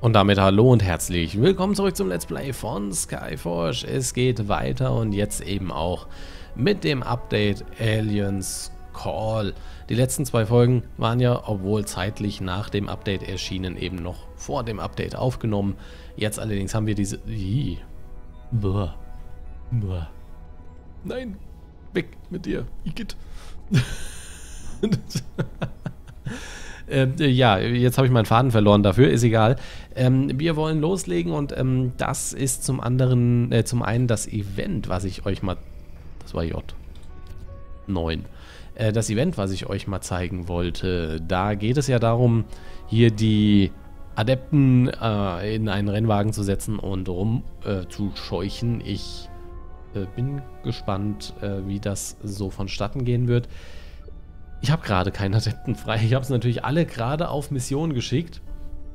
Und damit hallo und herzlich willkommen zurück zum Let's Play von Skyforge. Es geht weiter und jetzt eben auch mit dem Update Aliens Call. Die letzten zwei Folgen waren ja, obwohl zeitlich nach dem Update erschienen, eben noch vor dem Update aufgenommen. Jetzt allerdings haben wir diese... Nein, weg mit dir, Igitt. Ja, jetzt habe ich meinen Faden verloren dafür, ist egal. Wir wollen loslegen und das ist zum einen das Event, was ich euch mal... Das war J9. Das Event, was ich euch mal zeigen wollte. Da geht es ja darum, hier die Adepten in einen Rennwagen zu setzen und rumzuscheuchen. Ich bin gespannt, wie das so vonstatten gehen wird. Ich habe gerade keinen Adepten frei. Ich habe es natürlich alle gerade auf Mission geschickt.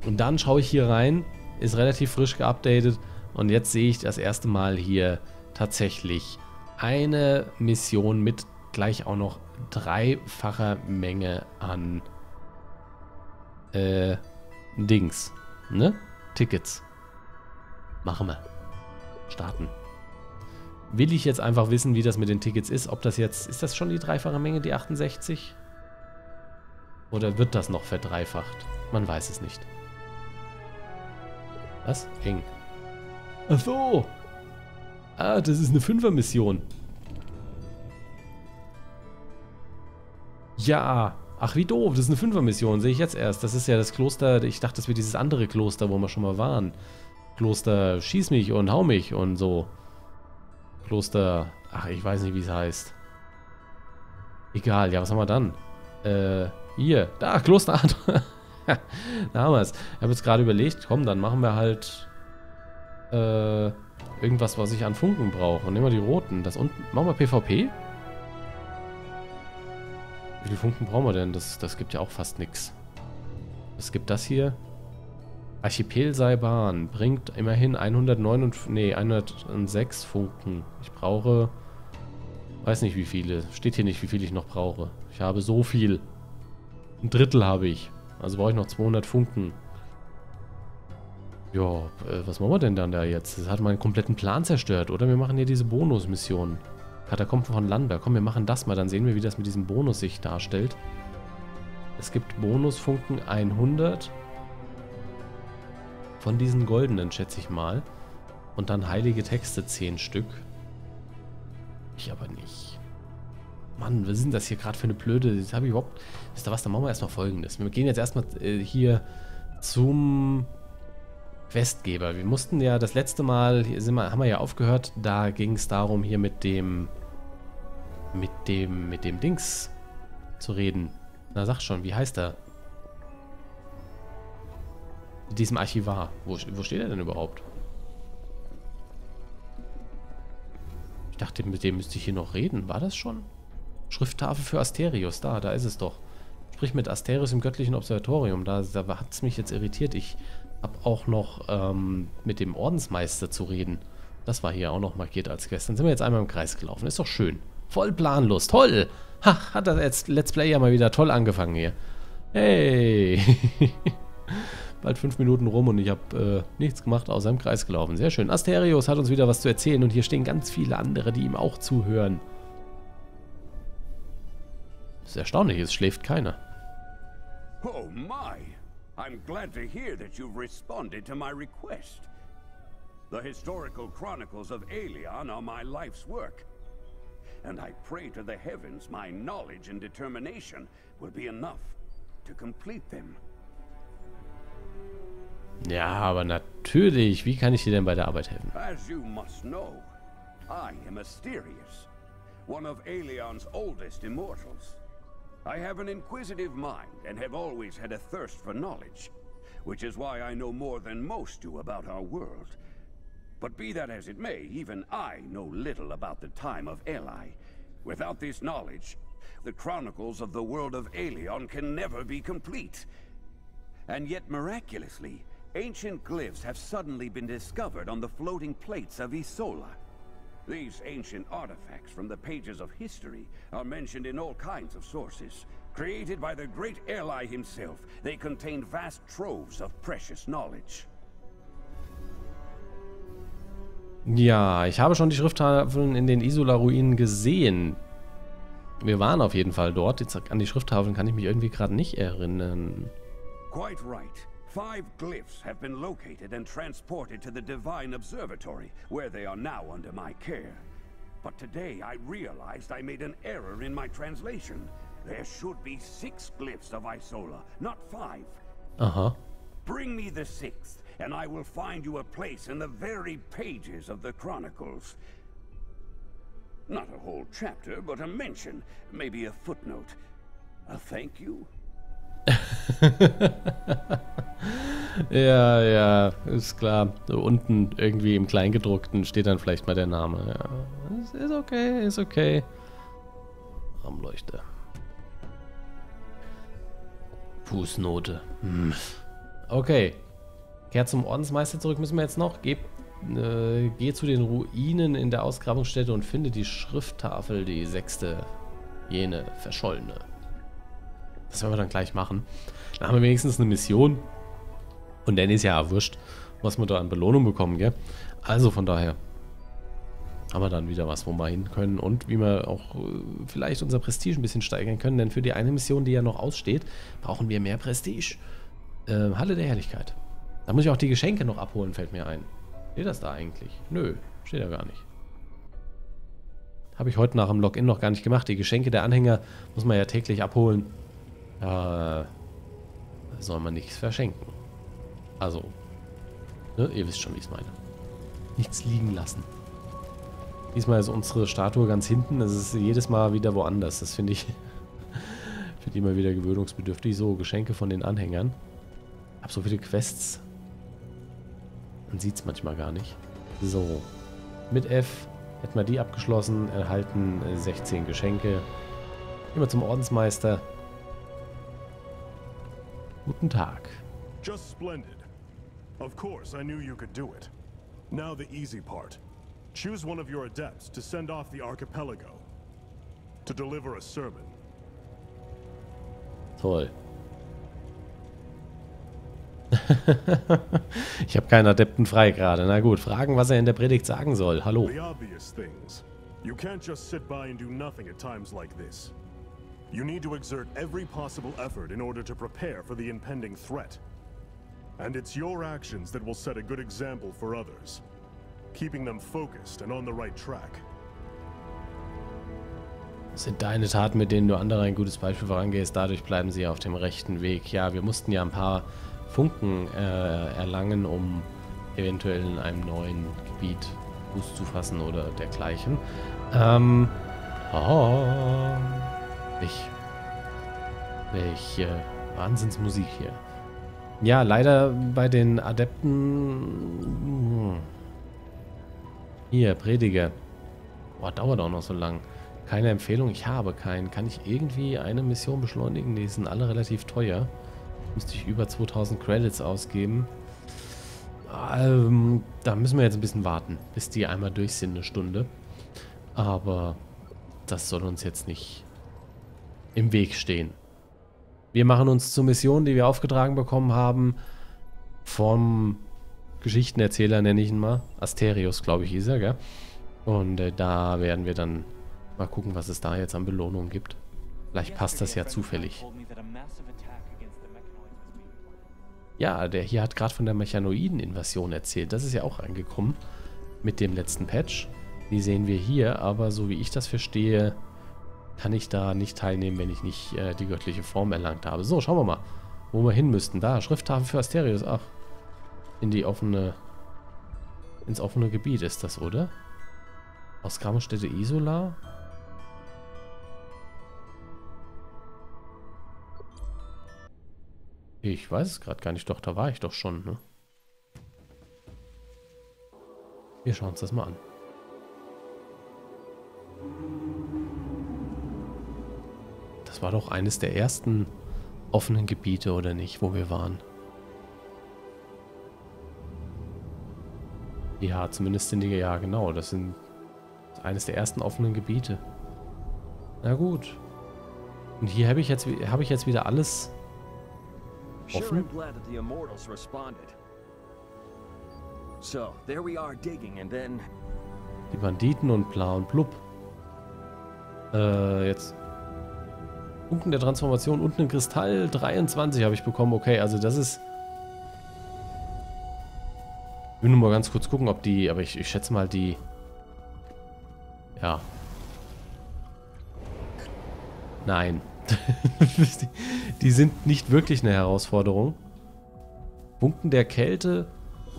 Und dann schaue ich hier rein. Ist relativ frisch geupdatet. Und jetzt sehe ich das erste Mal hier tatsächlich eine Mission mit gleich auch noch dreifacher Menge an Dings. Ne? Tickets. Machen wir. Starten. Will ich jetzt einfach wissen, wie das mit den Tickets ist, ob das jetzt... Ist das schon die dreifache Menge, die 68? Oder wird das noch verdreifacht? Man weiß es nicht. Was? Eng. Ach so. Ah, das ist eine Fünfermission. Ja. Ach, wie doof. Das ist eine Fünfermission, sehe ich jetzt erst. Das ist ja das Kloster... Ich dachte, das wäre dieses andere Kloster, wo wir schon mal waren. Kloster schieß mich und hau mich und so. Kloster... Ach, ich weiß nicht, wie es heißt. Egal, ja, was haben wir dann? Hier. Da, Kloster... Da haben wir es. Ich habe jetzt gerade überlegt, komm, dann machen wir halt... irgendwas, was ich an Funken brauche. Und nehmen wir die roten. Das unten... Machen wir PvP? Wie viele Funken brauchen wir denn? Das gibt ja auch fast nichts. Es gibt das hier. Archipel Saiban bringt immerhin 106 Funken. Ich brauche... Weiß nicht wie viele. Steht hier nicht, wie viel ich noch brauche. Ich habe so viel. Ein Drittel habe ich. Also brauche ich noch 200 Funken. Ja, was machen wir denn dann da jetzt? Das hat meinen kompletten Plan zerstört, oder? Wir machen hier diese Bonusmission. Katakomben von Landberg. Komm, wir machen das mal. Dann sehen wir, wie das mit diesem Bonus sich darstellt. Es gibt Bonusfunken 100... Von diesen goldenen, schätze ich mal. Und dann heilige Texte, 10 Stück. Ich aber nicht. Mann, was sind das hier gerade für eine blöde... Das habe ich überhaupt... Wisst ihr was, dann machen wir erstmal Folgendes. Wir gehen jetzt erstmal hier zum Questgeber. Wir mussten ja das letzte Mal... haben wir ja aufgehört. Da ging es darum, hier mit dem Dings zu reden. Na, sag schon, wie heißt er? Diesem Archivar. Wo steht er denn überhaupt? Ich dachte, mit dem müsste ich hier noch reden. War das schon? Schrifttafel für Asterius. Da ist es doch. Sprich mit Asterius im göttlichen Observatorium. Da hat es mich jetzt irritiert. Ich habe auch noch mit dem Ordensmeister zu reden. Das war hier auch noch markiert als Quest. Dann sind wir jetzt einmal im Kreis gelaufen. Ist doch schön. Voll planlos. Toll. Ha, hat das jetzt Let's Play ja mal wieder toll angefangen hier. Hey. Bald 5 Minuten rum und ich habe nichts gemacht, außer im Kreis gelaufen. Sehr schön. Asterius hat uns wieder was zu erzählen und hier stehen ganz viele andere, die ihm auch zuhören. Das ist erstaunlich, es schläft keiner. Oh my! I'm glad to hear that you've responded to my request. The historical chronicles of Aelion are my life's work. And I pray to the heavens my knowledge and determination will be enough to complete them. Ja, aber natürlich. Wie kann ich dir denn bei der Arbeit helfen? As you must know, I am Asterius, one of Aelion's oldest immortals. I have an inquisitive mind and have always had a thirst for knowledge, which is why I know more than most do about our world. But be that as it may, even I know little about the time of Eli. Without this knowledge, the chronicles of the world of Aelion can never be complete. And yet, miraculously, ancient glyphs have suddenly been discovered on the floating plates of Isola. These ancient artifacts from the pages of history are mentioned in all kinds of sources. Created by the great Eli himself, they contain vast troves of precious knowledge. Ja, ich habe schon die Schrifttafeln in den Isola-Ruinen gesehen. Wir waren auf jeden Fall dort. Jetzt an die Schrifttafeln kann ich mich irgendwie gerade nicht erinnern. Quite right. 5 glyphs have been located and transported to the Divine Observatory, where they are now under my care. But today I realized I made an error in my translation. There should be 6 glyphs of Isola, not 5. Bring me the 6th, and I will find you a place in the very pages of the Chronicles. Not a whole chapter, but a mention, maybe a footnote. A thank you. Ja, ja, ist klar. So unten irgendwie im Kleingedruckten steht dann vielleicht mal der Name. Ja, ist okay, ist okay. Armleuchte. Fußnote. Hm. Okay. Kehr zum Ordensmeister zurück, müssen wir jetzt noch. Geh zu den Ruinen in der Ausgrabungsstätte und finde die Schrifttafel, die 6. Jene, verschollene. Das werden wir dann gleich machen. Dann haben wir wenigstens eine Mission. Und dann ist ja erwischt, was wir da an Belohnung bekommen, gell? Also von daher haben wir dann wieder was, wo wir hin können und wie wir auch vielleicht unser Prestige ein bisschen steigern können. Denn für die eine Mission, die ja noch aussteht, brauchen wir mehr Prestige. Halle der Herrlichkeit. Da muss ich auch die Geschenke noch abholen, fällt mir ein. Steht das da eigentlich? Nö, steht da gar nicht. Habe ich heute nach dem Login noch gar nicht gemacht. Die Geschenke der Anhänger muss man ja täglich abholen. Soll man nichts verschenken. Also, ne, ihr wisst schon, wie ich es meine. Nichts liegen lassen. Diesmal ist unsere Statue ganz hinten. Das ist jedes Mal wieder woanders. Das finde ich immer wieder gewöhnungsbedürftig. So, Geschenke von den Anhängern. Ich habe so viele Quests. Man sieht es manchmal gar nicht. So, mit F hätten wir die abgeschlossen. Erhalten 16 Geschenke. Immer zum Ordensmeister. Guten Tag. Just splendid. Of course, I knew you could do it. Now the easy part. Choose one of your adepts to send off the archipelago to deliver a sermon. Toll. Ich habe keinen Adepten frei gerade. Na gut, fragen, was er in der Predigt sagen soll. Hallo. The obvious things. You can't just sit by and do nothing at times like this. You need to exert every possible effort in order to prepare for the impending threat. And it's your actions that will set a good example for others, keeping them focused and on the right track. Sind deine Taten, mit denen du anderen ein gutes Beispiel vorangehst, dadurch bleiben sie auf dem rechten Weg. Ja, wir mussten ja ein paar Funken erlangen, um eventuell in einem neuen Gebiet Fuß zu fassen oder dergleichen. Welche Wahnsinnsmusik hier. Ja, leider bei den Adepten... Hier, Prediger. Boah, dauert auch noch so lang. Keine Empfehlung, ich habe keinen. Kann ich irgendwie eine Mission beschleunigen? Die sind alle relativ teuer. Müsste ich über 2000 Credits ausgeben. Da müssen wir jetzt ein bisschen warten, bis die einmal durch sind, eine Stunde. Aber das soll uns jetzt nicht im Weg stehen. Wir machen uns zur Mission, die wir aufgetragen bekommen haben, vom Geschichtenerzähler, nenne ich ihn mal. Asterius, glaube ich, hieß er, gell? Und da werden wir dann mal gucken, was es da jetzt an Belohnung gibt. Vielleicht passt das ja zufällig. Ja, der hier hat gerade von der Mechanoiden-Invasion erzählt. Das ist ja auch angekommen mit dem letzten Patch. Die sehen wir hier, aber so wie ich das verstehe, kann ich da nicht teilnehmen, wenn ich nicht die göttliche Form erlangt habe. So, schauen wir mal, wo wir hin müssten. Da, Schrifttafel für Asterius. Ach, ins offene Gebiet ist das, oder? Ausgrabungsstätte Isola. Ich weiß es gerade gar nicht. Doch, da war ich doch schon, ne? Wir schauen uns das mal an. Das war doch eines der ersten offenen Gebiete, oder nicht, wo wir waren. Ja, zumindest sind die... Ja, genau, das sind eines der ersten offenen Gebiete. Na gut. Und hier habe ich jetzt wieder alles... offen? So, there we are digging and then... Die Banditen und bla und blub. Jetzt. Punkten der Transformation und einen Kristall. 23 habe ich bekommen. Okay, also das ist... Ich will nur mal ganz kurz gucken, ob die... Aber ich schätze mal die... Ja. Nein. Die sind nicht wirklich eine Herausforderung. Punkten der Kälte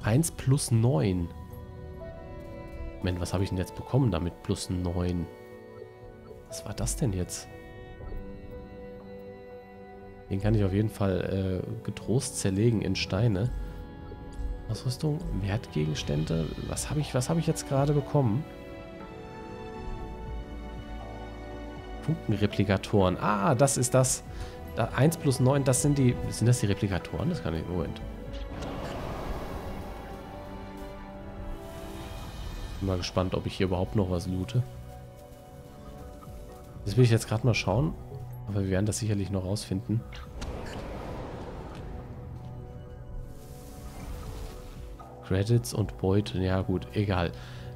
1 plus 9. Moment, was habe ich denn jetzt bekommen damit? Plus 9. Was war das denn jetzt? Den kann ich auf jeden Fall getrost zerlegen in Steine. Ausrüstung, Wertgegenstände. Was habe ich jetzt gerade bekommen? Funkenreplikatoren. Ah, das ist das. Da, 1 plus 9, das sind die... Sind das die Replikatoren? Das kann ich... Moment. Bin mal gespannt, ob ich hier überhaupt noch was loote. Das will ich jetzt gerade mal schauen. Aber wir werden das sicherlich noch rausfinden. Credits und Beute. Ja gut, egal.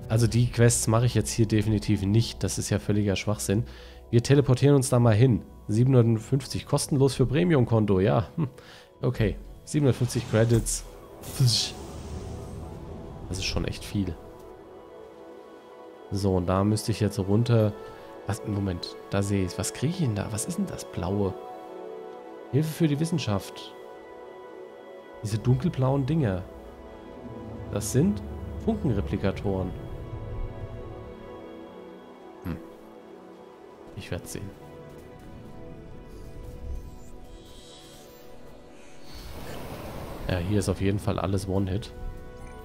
Also die Quests mache ich jetzt hier definitiv nicht. Das ist ja völliger Schwachsinn. Wir teleportieren uns da mal hin. 750 kostenlos für Premium-Konto. Ja, okay. 750 Credits. Das ist schon echt viel. So, und da müsste ich jetzt runter... Was, Moment, da sehe ich es. Was kriege ich denn da? Was ist denn das Blaue? Hilfe für die Wissenschaft. Diese dunkelblauen Dinger. Das sind Funkenreplikatoren. Hm. Ich werde es sehen. Ja, hier ist auf jeden Fall alles One-Hit.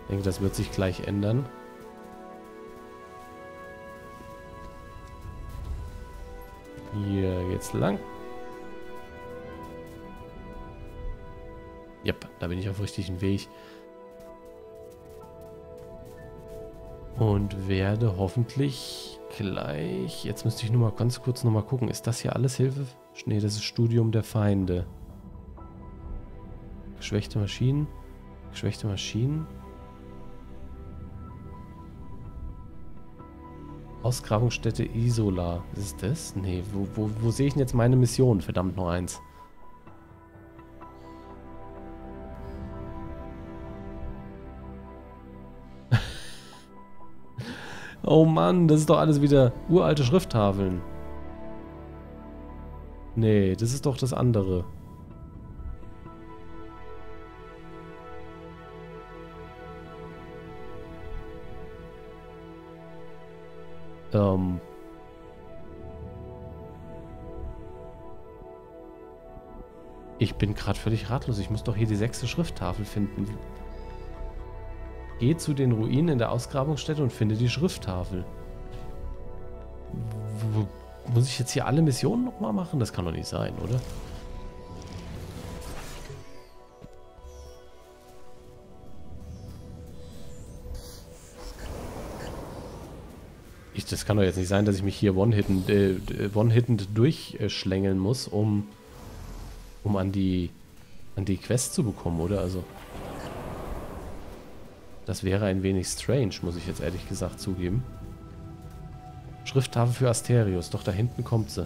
Ich denke, das wird sich gleich ändern. Hier geht's lang. Yep, da bin ich auf dem richtigen Weg. Und werde hoffentlich gleich... Jetzt müsste ich nur mal ganz kurz nochmal gucken. Ist das hier alles Hilfe? Nee, das ist Studium der Feinde. Geschwächte Maschinen. Geschwächte Maschinen. Ausgrabungsstätte Isola. Was ist das? Nee, wo sehe ich denn jetzt meine Mission? Verdammt, nur eins. Oh Mann, das ist doch alles wieder uralte Schrifttafeln. Nee, das ist doch das andere. Ich bin gerade völlig ratlos. Ich muss doch hier die 6. Schrifttafel finden. Geh zu den Ruinen in der Ausgrabungsstätte und finde die Schrifttafel. Muss ich jetzt hier alle Missionen nochmal machen? Das kann doch nicht sein, oder? Das kann doch jetzt nicht sein, dass ich mich hier one-hittend durchschlängeln muss, um an die Quest zu bekommen, oder? Also, das wäre ein wenig strange, muss ich jetzt ehrlich gesagt zugeben. Schrifttafel für Asterius, doch da hinten kommt sie.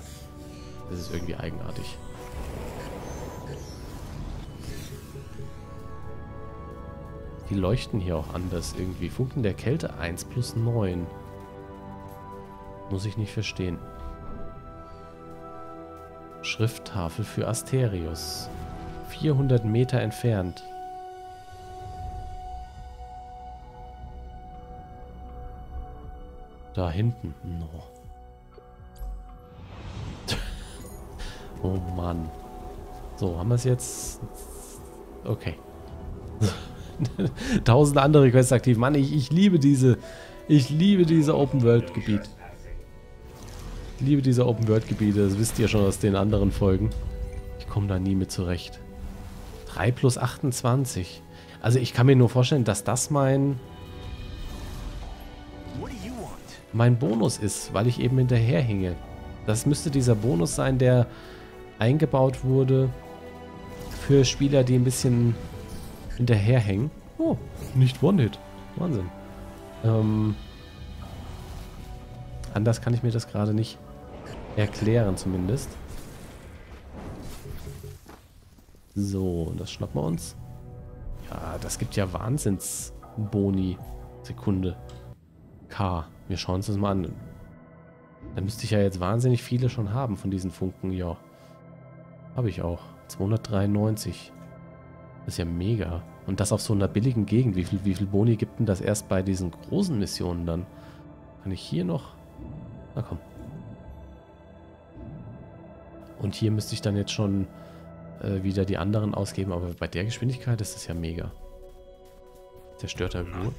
Das ist irgendwie eigenartig. Die leuchten hier auch anders irgendwie. Funken der Kälte 1 plus 9. Muss ich nicht verstehen. Schrifttafel für Asterius. 400 Meter entfernt. Da hinten. No. Oh Mann. So, haben wir es jetzt? Okay. 1000 andere Quests aktiv. Mann, ich liebe diese. Ich liebe diese Open-World-Gebiete. Ich liebe diese Open-World-Gebiete, das wisst ihr schon aus den anderen Folgen. Ich komme da nie mit zurecht. 3 plus 28. Also ich kann mir nur vorstellen, dass das mein Bonus ist, weil ich eben hinterherhinge. Das müsste dieser Bonus sein, der eingebaut wurde für Spieler, die ein bisschen hinterherhängen. Oh, nicht One-Hit. Wahnsinn. Anders kann ich mir das gerade nicht erklären, zumindest. So, das schnappen wir uns. Ja, das gibt ja Wahnsinnsboni. Sekunde. K. Wir schauen uns das mal an. Da müsste ich ja jetzt wahnsinnig viele schon haben von diesen Funken. Ja. Habe ich auch. 293. Das ist ja mega. Und das auf so einer billigen Gegend. Wie viel Boni gibt denn das erst bei diesen großen Missionen dann? Kann ich hier noch? Na komm. Und hier müsste ich dann jetzt schon wieder die anderen ausgeben. Aber bei der Geschwindigkeit ist das ja mega. Zerstörter Gurt.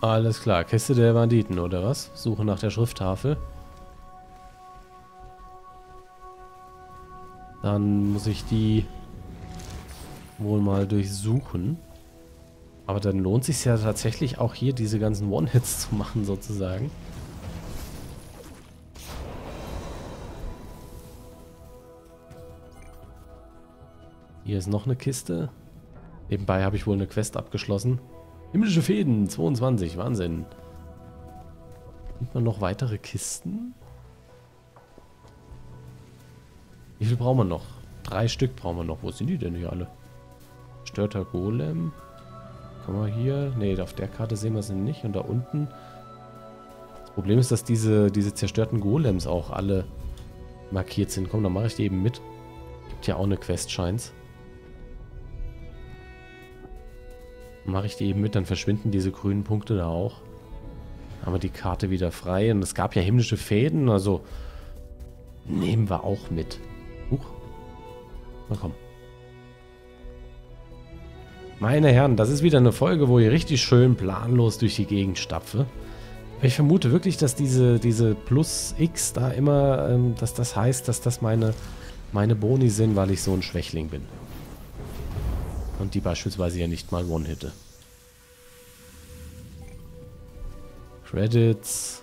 Alles klar, Kiste der Banditen, oder was? Suche nach der Schrifttafel. Dann muss ich die wohl mal durchsuchen. Aber dann lohnt es sich ja tatsächlich auch hier diese ganzen One-Hits zu machen, sozusagen. Hier ist noch eine Kiste. Nebenbei habe ich wohl eine Quest abgeschlossen. Himmlische Fäden, 22, Wahnsinn. Nimmt man noch weitere Kisten? Wie viel brauchen wir noch? 3 Stück brauchen wir noch. Wo sind die denn hier alle? Störter Golem. Können wir hier... Ne, auf der Karte sehen wir sie nicht. Und da unten... Das Problem ist, dass diese zerstörten Golems auch alle markiert sind. Komm, dann mache ich die eben mit. Gibt ja auch eine Quest, scheint's. Mache ich die eben mit, dann verschwinden diese grünen Punkte da auch. Haben wir die Karte wieder frei. Und es gab ja himmlische Fäden, also... Nehmen wir auch mit. Huch. Na komm. Meine Herren, das ist wieder eine Folge, wo ich richtig schön planlos durch die Gegend stapfe. Ich vermute wirklich, dass diese Plus X da immer, dass das heißt, dass das meine Boni sind, weil ich so ein Schwächling bin. Und die beispielsweise ja nicht mal One-Hitte. Credits.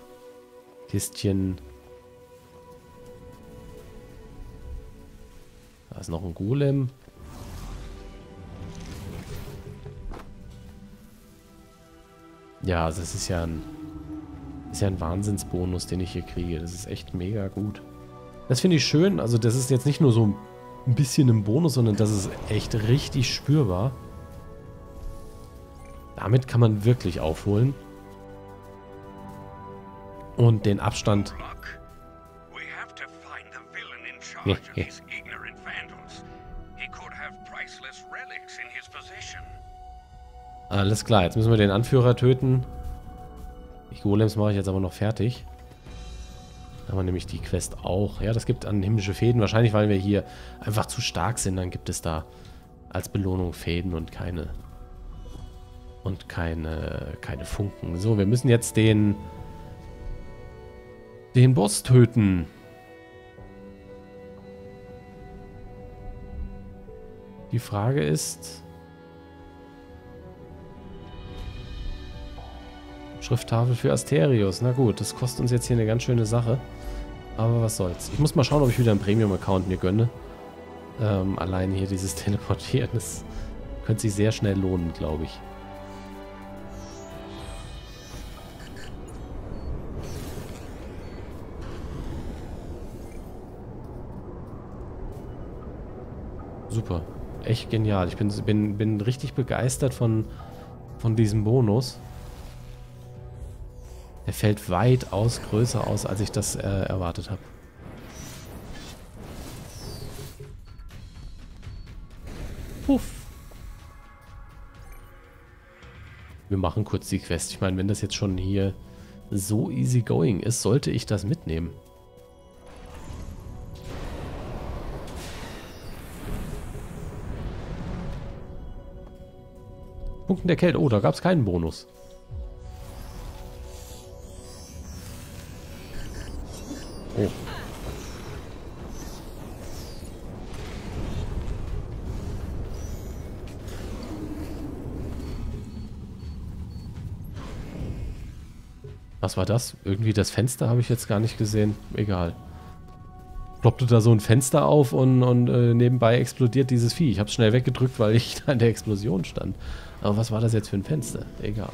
Kistchen. Da ist noch ein Golem. Ja, also das ist ja ein Wahnsinnsbonus, den ich hier kriege. Das ist echt mega gut. Das finde ich schön. Also das ist jetzt nicht nur so ein bisschen ein Bonus, sondern das ist echt richtig spürbar. Damit kann man wirklich aufholen. Und den Abstand... Nee, nee. Alles klar, jetzt müssen wir den Anführer töten. Die Golems mache ich jetzt aber noch fertig. Da haben wir nämlich die Quest auch. Ja, das gibt an himmlische Fäden. Wahrscheinlich, weil wir hier einfach zu stark sind, dann gibt es da als Belohnung Fäden und keine Funken. So, wir müssen jetzt den Boss töten. Die Frage ist... Schrifttafel für Asterius. Na gut, das kostet uns jetzt hier eine ganz schöne Sache. Aber was soll's. Ich muss mal schauen, ob ich wieder einen Premium-Account mir gönne. Allein hier dieses Teleportieren, das könnte sich sehr schnell lohnen, glaube ich. Super. Echt genial. Ich bin richtig begeistert von diesem Bonus. Er fällt weitaus größer aus, als ich das erwartet habe. Puff. Wir machen kurz die Quest. Ich meine, wenn das jetzt schon hier so easy going ist, sollte ich das mitnehmen. Punkten der Kälte. Oh, da gab es keinen Bonus. Oh. Was war das? Irgendwie das Fenster habe ich jetzt gar nicht gesehen. Egal. Ploppte da so ein Fenster auf und nebenbei explodiert dieses Vieh. Ich habe es schnell weggedrückt, weil ich an der Explosion stand. Aber was war das jetzt für ein Fenster? Egal.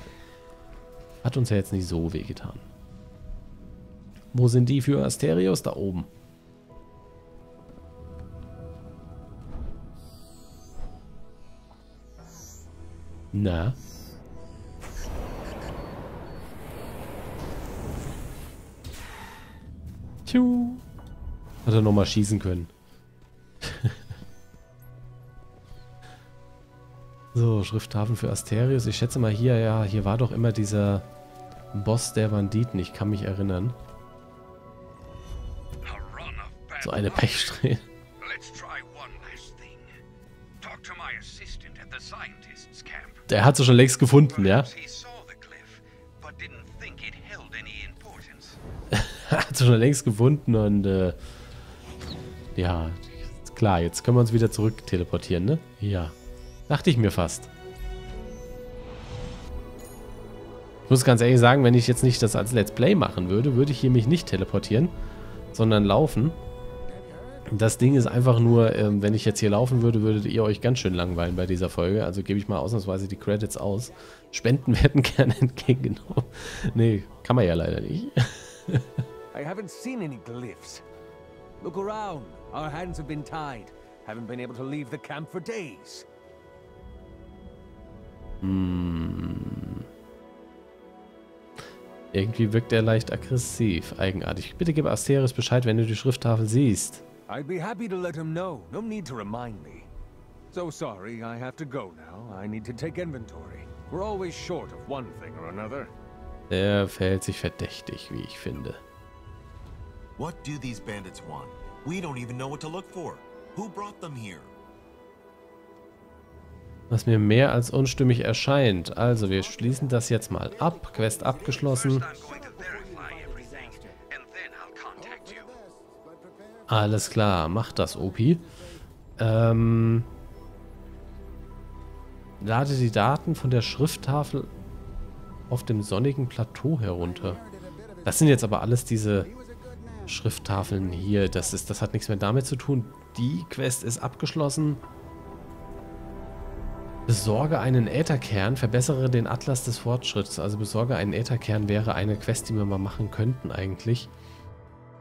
Hat uns ja jetzt nicht so wehgetan. Wo sind die für Asterius? Da oben. Na? Tschu. Hat er nochmal schießen können. So, Schrifthafen für Asterius. Ich schätze mal hier, ja, hier war doch immer dieser Boss der Banditen. Ich kann mich erinnern. So eine Pechsträhne. Der hat sie schon längst gefunden, ja? Hat sie schon längst gefunden und ja, klar, jetzt können wir uns wieder zurück teleportieren, ne? Ja, dachte ich mir fast. Ich muss ganz ehrlich sagen, wenn ich jetzt nicht das als Let's Play machen würde, würde ich hier mich nicht teleportieren, sondern laufen. Das Ding ist einfach nur, wenn ich jetzt hier laufen würde, würdet ihr euch ganz schön langweilen bei dieser Folge. Also gebe ich mal ausnahmsweise die Credits aus. Spenden werden gerne entgegengenommen. Nee, kann man ja leider nicht. I haven't seen any glyphs. Look around. Our hands have been tied. Haven't been able to leave the camp for days. Hmm. Irgendwie wirkt er leicht aggressiv, eigenartig. Bitte gib Asterius Bescheid, wenn du die Schrifttafel siehst. I'd be happy to let him know. No need to remind me. So sorry, I have to go now. I need to take inventory. We're always short of one thing or another. Er verhält sich verdächtig, wie ich finde. What do these bandits want? We don't even know what to look for. Who brought them here? Was mir mehr als unstimmig erscheint. Also, wir schließen das jetzt mal ab. Quest abgeschlossen. Alles klar, macht das, Opi. Lade die Daten von der Schrifttafel auf dem sonnigen Plateau herunter. Das sind jetzt aber alles diese Schrifttafeln hier. Das hat nichts mehr damit zu tun. Die Quest ist abgeschlossen. Besorge einen Ätherkern, verbessere den Atlas des Fortschritts. Also besorge einen Ätherkern wäre eine Quest, die wir mal machen könnten eigentlich.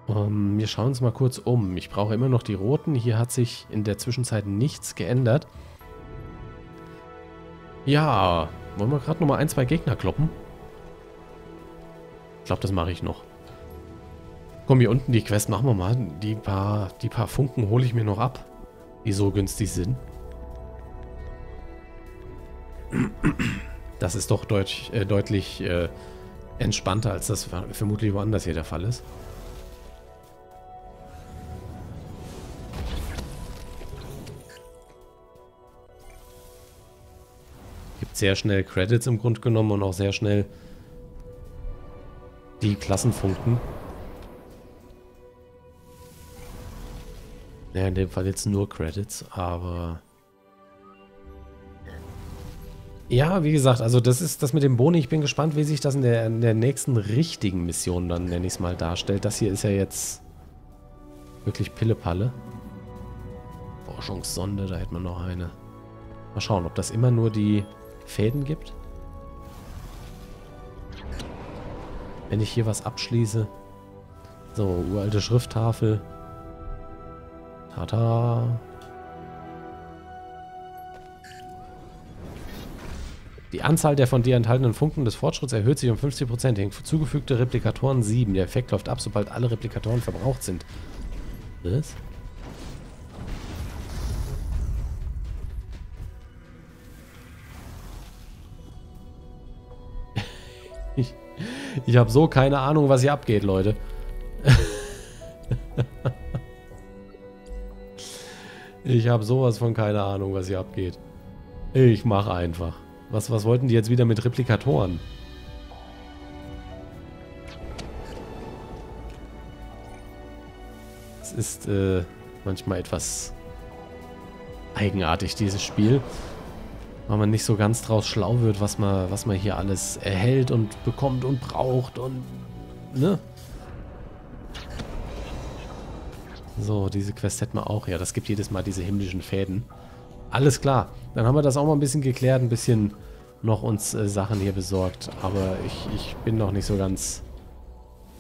Wir schauen uns mal kurz um. Ich brauche immer noch die roten. Hier hat sich in der Zwischenzeit nichts geändert. Ja, wollen wir gerade nochmal ein, zwei Gegner kloppen? Ich glaube, das mache ich noch. Komm, hier unten die Quest machen wir mal. Die paar Funken hole ich mir noch ab, die so günstig sind. Das ist doch deutlich entspannter, als das vermutlich woanders hier der Fall ist. Sehr schnell Credits im Grunde genommen und auch sehr schnell die Klassenfunken. Ja, in dem Fall jetzt nur Credits, aber ja, wie gesagt, also das ist das mit dem Boni. Ich bin gespannt, wie sich das in der nächsten richtigen Mission dann, nenne ich es mal, darstellt. Das hier ist ja jetzt wirklich Pillepalle. Forschungssonde, da hätten wir noch eine. Mal schauen, ob das immer nur die Fäden gibt. Wenn ich hier was abschließe. So, uralte Schrifttafel. Tada. Die Anzahl der von dir enthaltenen Funken des Fortschritts erhöht sich um 50%. Hinzugefügte Replikatoren 7. Der Effekt läuft ab, sobald alle Replikatoren verbraucht sind. Was? Ich habe so keine Ahnung, was hier abgeht, Leute. Ich habe sowas von keine Ahnung, was hier abgeht. Ich mache einfach. Was wollten die jetzt wieder mit Replikatoren? Es ist manchmal etwas eigenartig, dieses Spiel. weil man nicht so ganz draus schlau wird, was man hier alles erhält und bekommt und braucht und, ne? So, diese Quest hätten wir auch. Ja, das gibt jedes Mal diese himmlischen Fäden. Alles klar. Dann haben wir das auch mal ein bisschen geklärt, ein bisschen noch uns Sachen hier besorgt. Aber ich bin noch nicht so ganz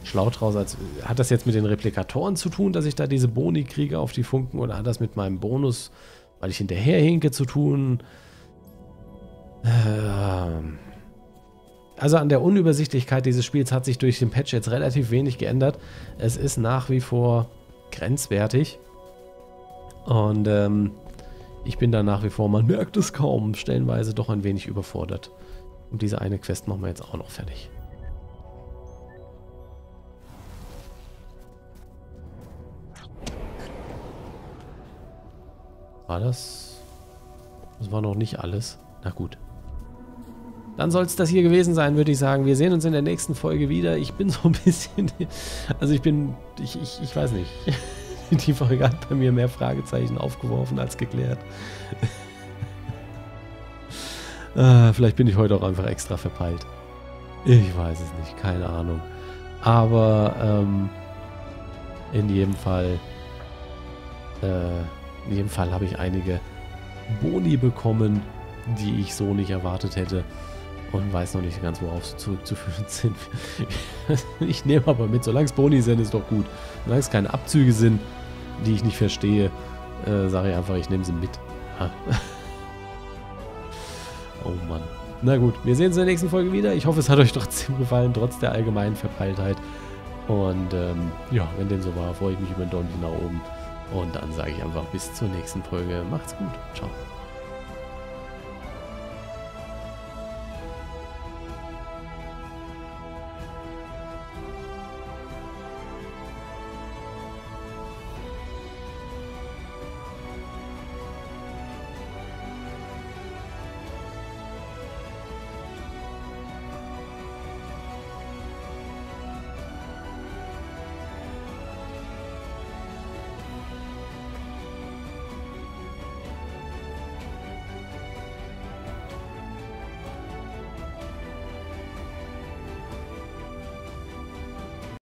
schlau draus. Hat das jetzt mit den Replikatoren zu tun, dass ich da diese Boni kriege auf die Funken? Oder hat das mit meinem Bonus, weil ich hinterherhinke, zu tun? Also an der Unübersichtlichkeit dieses Spiels hat sich durch den Patch jetzt relativ wenig geändert. Es ist nach wie vor grenzwertig und ich bin da nach wie vor, man merkt es kaum, stellenweise doch ein wenig überfordert. Und diese eine Quest machen wir jetzt auch noch fertig. War das? Das war noch nicht alles. Na gut. Dann soll es das hier gewesen sein, würde ich sagen. Wir sehen uns in der nächsten Folge wieder. Ich bin so ein bisschen... Also ich weiß nicht. Die Folge hat bei mir mehr Fragezeichen aufgeworfen als geklärt. Vielleicht bin ich heute auch einfach extra verpeilt. Ich weiß es nicht, keine Ahnung. Aber in jedem Fall... in jedem Fall habe ich einige Boni bekommen, die ich so nicht erwartet hätte. Und weiß noch nicht ganz, worauf sie zurückzuführen sind. Ich nehme aber mit, solange es Boni sind, ist doch gut. Solange es keine Abzüge sind, die ich nicht verstehe, sage ich einfach, ich nehme sie mit. Ha. Oh Mann. Na gut, wir sehen uns in der nächsten Folge wieder. Ich hoffe, es hat euch trotzdem gefallen, trotz der allgemeinen Verpeiltheit. Und ja, wenn dem so war, freue ich mich über einen Daumen nach oben. Und dann sage ich einfach bis zur nächsten Folge. Macht's gut. Ciao.